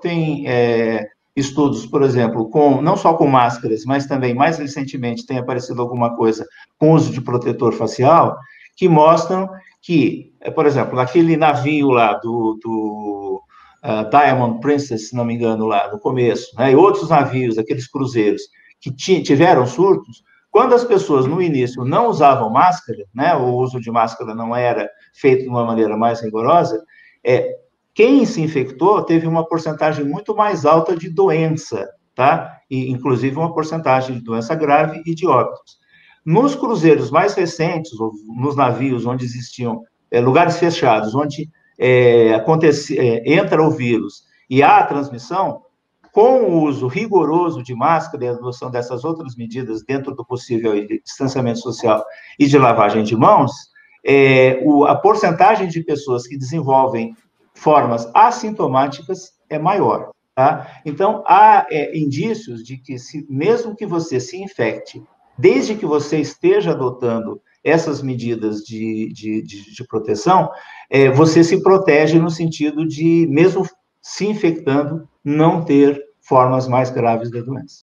tem estudos, por exemplo, com, não só com máscaras, mas também, mais recentemente, tem aparecido alguma coisa com uso de protetor facial, que mostram que, por exemplo, aquele navio lá do Diamond Princess, se não me engano, lá no começo, né, e outros navios, aqueles cruzeiros, que tiveram surtos, quando as pessoas, no início, não usavam máscara, né, o uso de máscara não era feito de uma maneira mais rigorosa, quem se infectou teve uma porcentagem muito mais alta de doença, tá? E, inclusive, uma porcentagem de doença grave e de óbitos. Nos cruzeiros mais recentes, ou nos navios onde existiam lugares fechados, onde entra o vírus e há a transmissão, com o uso rigoroso de máscara e a adoção dessas outras medidas dentro do possível de distanciamento social e de lavagem de mãos, a porcentagem de pessoas que desenvolvem formas assintomáticas é maior, tá? Então, há indícios de que, mesmo que você se infecte, desde que você esteja adotando essas medidas de proteção, você se protege no sentido de, mesmo se infectando, não ter formas mais graves da doença.